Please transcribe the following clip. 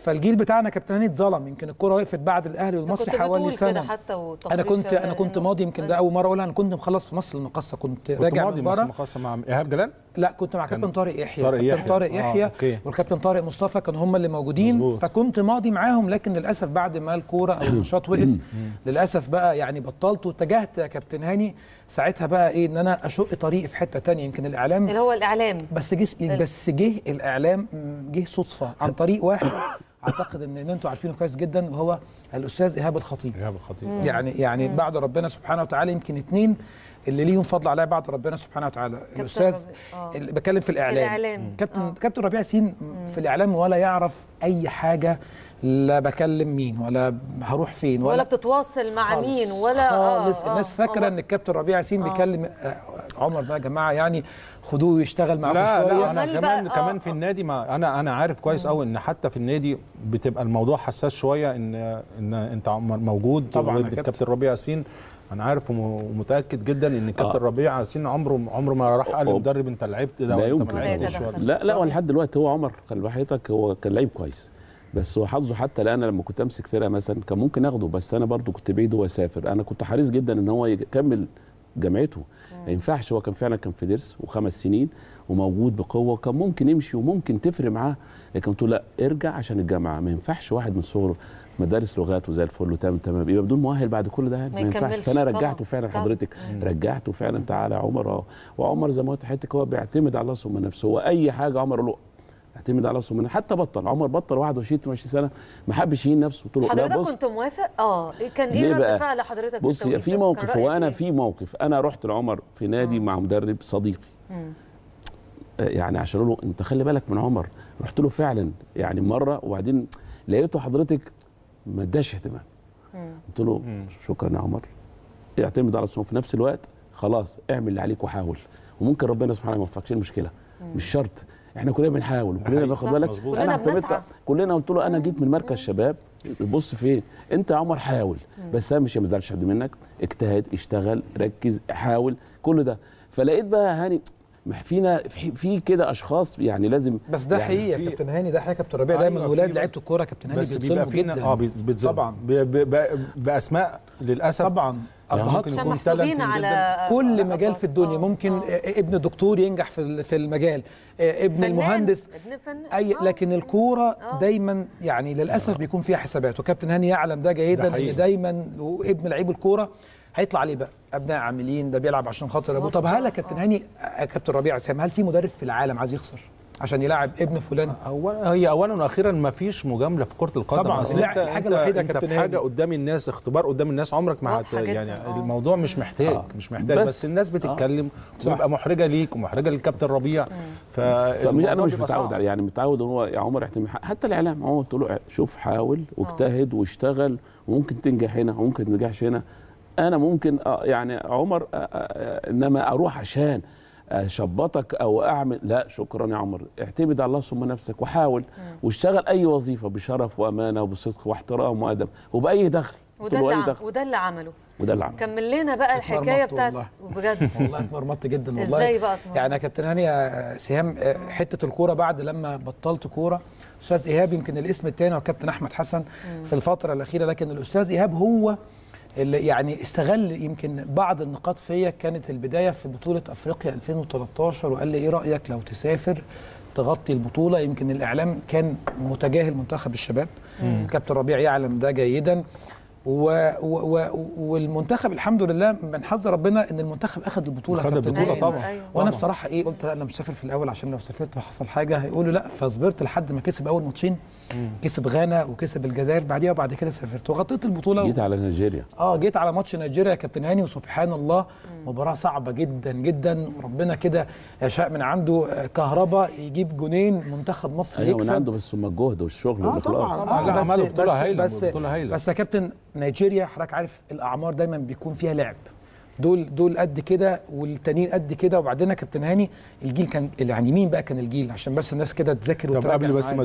فالجيل بتاعنا كابتناني اتظلم. يمكن الكوره وقفت بعد الاهلي والمصري حوالي سنه. حتى انا كنت ماضي، يمكن ده اول مره اقولها، انا كنت مخلص في مصر المقاصه، كنت راجع من بره المقاصه مع ايهاب جلال. لا كنت مع كابتن طارق يحيى، كابتن طارق يحيى والكابتن طارق مصطفى كانوا هم اللي موجودين. مزبوط. فكنت ماضي معاهم، لكن للاسف بعد ما الكوره او النشاط وقف للاسف بقى يعني بطلت، واتجهت يا كابتن هاني ساعتها بقى ايه، ان انا اشق طريقي في حته ثانيه. يمكن الاعلام اللي هو الاعلام بس جه الاعلام جه صدفه عن طريق واحد اعتقد ان انتوا عارفينه كويس جدا، وهو الاستاذ ايهاب الخطيب. يعني بعد ربنا سبحانه وتعالى، يمكن اثنين اللي ليهم فضل عليا بعد ربنا سبحانه وتعالى. الاستاذ اللي بتكلم في الاعلام، كابتن ربيع ياسين في الاعلام ولا يعرف اي حاجه، لا بكلم مين ولا هروح فين ولا بتتواصل مع خالص مين ولا خالص. الناس فاكره ان الكابتن ربيع ياسين بيكلم عمر بقى يا جماعه، يعني خدوه ويشتغل معاهم شويه. لا انا كمان في النادي، ما انا عارف كويس قوي ان حتى في النادي بتبقى الموضوع حساس شويه، ان انت عمر موجود طبعا. الكابتن ربيع ياسين انا عارف ومتاكد جدا ان الكابتن ربيع ياسين عمره ما راح قال للمدرب انت لعبت ده وانت ما لعبتش. لا ولحد دلوقتي هو عمر خلي بحياتك هو كان لعيب كويس، بس هو حظه حتى الان لما كنت امسك فرقه مثلا كان ممكن اخده، بس انا برضو كنت بعيد واسافر. انا كنت حريص جدا ان هو يكمل جامعته، ما ينفعش. هو كان فعلا كان في درس وخمس سنين وموجود بقوه، وكان ممكن يمشي وممكن تفرق معاه، لكن قلت له لا ارجع عشان الجامعه. ما ينفعش واحد من صغره مدارس لغات وزي الفل تمام يبقى بدون مؤهل بعد كل ده، ما ينفعش. فانا رجعته فعلا حضرتك، رجعته فعلا. تعالى عمر وعمر زي ما قلت حضرتك هو بيعتمد على الله ثم نفسه. هو اي حاجه عمر له اعتمد على نفسه. حتى بطل عمر، بطل 21 سنه، ما حبش يهين نفسه. قلت له حضرتك كنت موافق؟ كان ايه رد فعل حضرتك؟ بص في موقف، وانا في موقف انا رحت لعمر في نادي مع مدرب صديقي، يعني عشان اقول له انت خلي بالك من عمر. رحت له فعلا يعني مره، وبعدين لقيته حضرتك ما اداش اهتمام. قلت له شكرا يا عمر، اعتمد على نفسك، في نفس الوقت خلاص اعمل اللي عليك وحاول، وممكن ربنا سبحانه ما يوفقكش، المشكله مش شرط. احنا كلنا بنحاول وكلنا بناخد بالك، انا اعتمدت كلنا. قلت له انا جيت من مركز شباب، بص فين انت يا عمر، حاول بس مش ما تزعلش حد منك، اجتهد اشتغل ركز حاول كل ده. فلقيت بقى هاني فينا في كده اشخاص يعني لازم، بس ده يعني حقيقه كابتن هاني، ده حقيقه كابتن ربيع. دايما ولاد لعيبه الكوره كابتن هاني بيتظلموا جدا. طبعا باسماء للاسف طبعا، ابهات يكون تالنت على كل مجال في الدنيا. ممكن ابن دكتور ينجح في المجال، ابن المهندس، اي، لكن الكوره دايما يعني للاسف بيكون فيها حسابات. وكابتن هاني يعلم ده جيدا، ان دايما ابن لعيب الكوره هيطلع عليه بقى ابناء عاملين ده بيلعب عشان خاطر ابوه. طب هل يا كابتن هاني، كابتن ربيع ياسين، هل في مدرب في العالم عايز يخسر عشان يلعب ابن فلان؟ اولا واخيرا ما فيش مجامله في كره القدم طبعا. الحاجه الوحيده يا كابتن هاني، حاجه قدام الناس، اختبار قدام الناس، عمرك ما يعني الموضوع مش محتاج بس الناس بتتكلم وتبقى محرجه ليك ومحرجه للكابتن ربيع. انا مش متعود عليه، يعني متعود ان هو يا عمر احتمال حتى الاعلام. عمر قلت له شوف حاول واجتهد واشتغل، وممكن تنجح هنا وممكن ما تنجحش هنا. انا ممكن يعني عمر انما اروح عشان اشبطك او اعمل، لا شكرا يا عمر، اعتمد على الله ثم نفسك وحاول واشتغل اي وظيفه بشرف وامانه وبصدق واحترام وادب وباي دخل. وده اللي عمله، وده اللي عمله. كمل لنا بقى الحكايه بتاعت بجد. والله اتمرمطت جدا والله. ازاي بقى اتمرمطت؟ يعني يا كابتن هاني يا سهام، حته الكوره بعد لما بطلت كوره، الاستاذ ايهاب يمكن الاسم الثاني هو كابتن احمد حسن في الفتره الاخيره، لكن الاستاذ ايهاب هو اللي يعني استغل يمكن بعض النقاط فيا. كانت البدايه في بطوله افريقيا 2013، وقال لي ايه رايك لو تسافر تغطي البطوله. يمكن الاعلام كان متجاهل منتخب الشباب، كابتن ربيع يعلم ده جيدا، والمنتخب الحمد لله من حظ ربنا ان المنتخب اخذ البطوله. خد البطوله طبعا. وانا بصراحه ايه قلت لا انا مش مسافر في الاول، عشان لو سافرت وحصل حاجه هيقولوا لا. فصبرت لحد ما كسب اول ماتشين، كسب غانا وكسب الجزائر بعديها، وبعد كده سافرت وغطيت البطوله. جيت على نيجيريا، جيت على ماتش نيجيريا يا كابتن هاني، وسبحان الله مباراه صعبه جدا جدا، وربنا كده يشاء من عنده كهرباء يجيب جونين منتخب مصر يكسب. من عنده بس الجهد والشغل والاخلاص. لا عملوا بطوله هايله، بطوله هايله. بس يا كابتن نيجيريا حضرتك عارف الاعمار دايما بيكون فيها لعب، دول قد كده والتانيين قد كده. وبعدين يا كابتن هاني الجيل كان يعني مين بقى كان الجيل، عشان بس الناس كده تذاكر وتراجع.